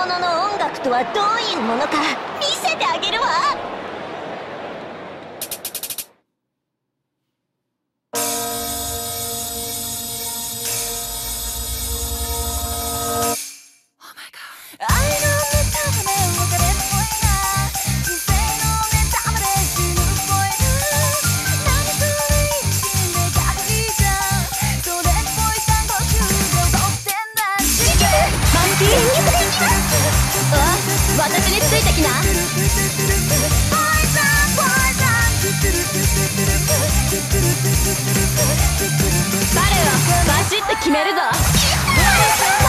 物の音楽とはどういうものか見せてあげるわ。私についてきな。彼はバシッと決めるぞ。